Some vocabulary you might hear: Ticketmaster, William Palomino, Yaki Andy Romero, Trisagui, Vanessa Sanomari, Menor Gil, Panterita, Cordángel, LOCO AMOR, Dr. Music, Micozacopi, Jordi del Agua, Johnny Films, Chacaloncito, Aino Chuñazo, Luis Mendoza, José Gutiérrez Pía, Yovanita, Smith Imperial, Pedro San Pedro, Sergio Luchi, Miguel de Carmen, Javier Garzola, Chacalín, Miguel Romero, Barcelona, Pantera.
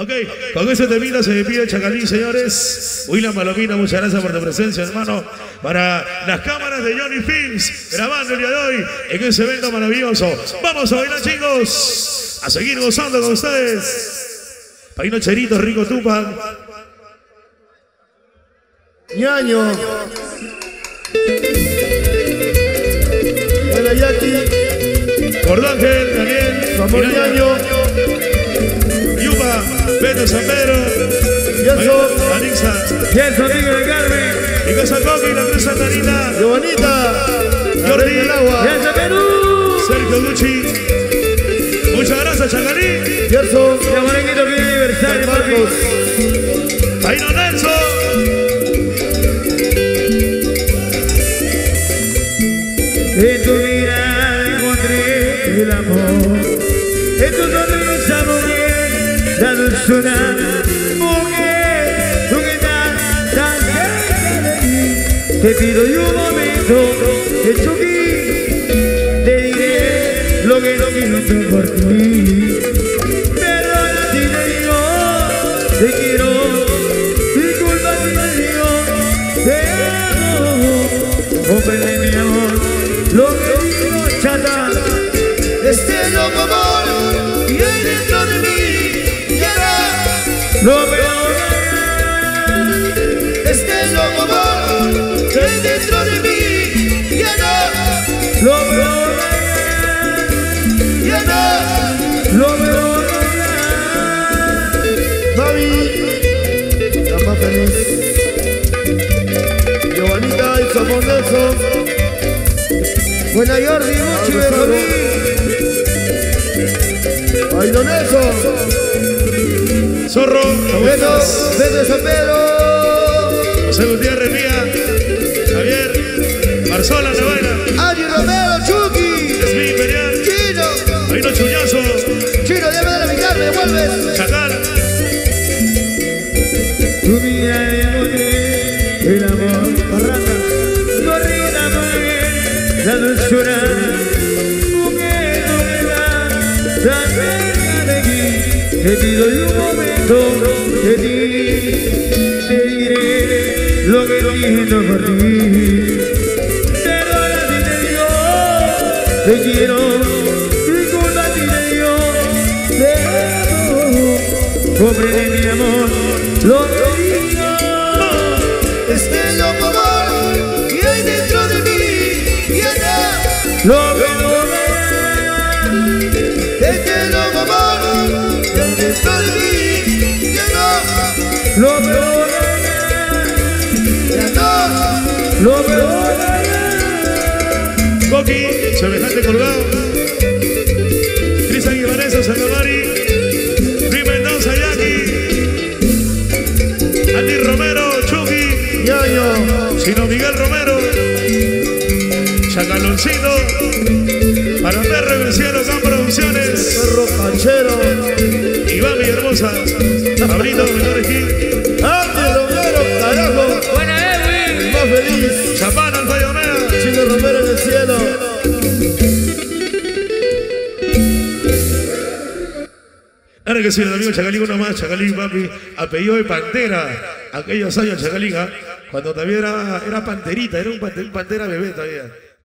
Ok, con eso termina, se despide Chacalín, señores. William Palomino, muchas gracias por tu presencia, hermano. Para las cámaras de Johnny Films, grabando el día de hoy en ese evento maravilloso. Vamos a bailar, chicos, a seguir gozando con ustedes. Painocheritos, rico Tupac. Ñaño. Hola, Yaki. Cordángel, Daniel, Ramón Ñaño. Pedro San Pedro, Anixa, Gerson, Miguel de Carmen, Micozacopi, la Tres Santanita, Yovanita, Jordi del Agua, Sergio Luchi. Muchas gracias, Chacalín. Gerson, ya morenguito que viene aniversario, Marcos. Ahí no, Nelson. En tu mirada encontré el amor, en tu sonrisa morir. La dulzura, mujer, tú que estás tan cerca de mí. Te pido yo un momento, de chuquí. Te diré lo que no quiero por ti. Pero ahora sí te digo, te quiero. Disculpa si te digo, te amo. Comprende mi amor, lo que digo, chata. Este loco amor que hay dentro de mí. No me ahogaré, este loco amor que hay dentro de mí, ya no. No me ahogaré, ya no. No me ahogaré. Mami, la más feliz. Yovanita y somos Nelson. Buena Jordi, mucho de Jordi. Ay, don Nelson. Zorro, Pedro San Pedro, José Gutiérrez Pía, Javier Garzola, se baila, Andy Romero, Chucky, Smith Imperial, Chino, Aino Chuñazo, Chino, déjame de la mitad, me vuelves, Chacal. Tu vida de amor, el amor, barraca, corrida, mujer, la dulzura, mujer, no me va, la de aquí, te pido yo un momento. De ti, te diré lo que no quiero por ti. Pero ahora sí te digo, te quiero. Disculpa si te digo, te amo. Comprende mi amor, lo que digo. Este loco amor que hay dentro de mí, y acá lo que no me da. Este loco amor que hay dentro de mí. Lo veo allá, lo veo allá. Coqui, semejante colgado. Trisagui, Vanessa Sanomari, Luis Mendoza, Yaki Andy Romero, Chucky, Yayo, sino Miguel Romero, Chacaloncito, Pantera en el cielo, Can Producciones, Perro Panchero, Iván y Hermosa, Pablito, Menor Gil. Chapán al Bayonea, Chico Romero en el cielo. Ahora que sí, el amigo Chacalín, uno más, Chacalín, papi, apellido de Pantera. Aquellos años, Chacalín, cuando todavía era Panterita, era un Pantera bebé todavía.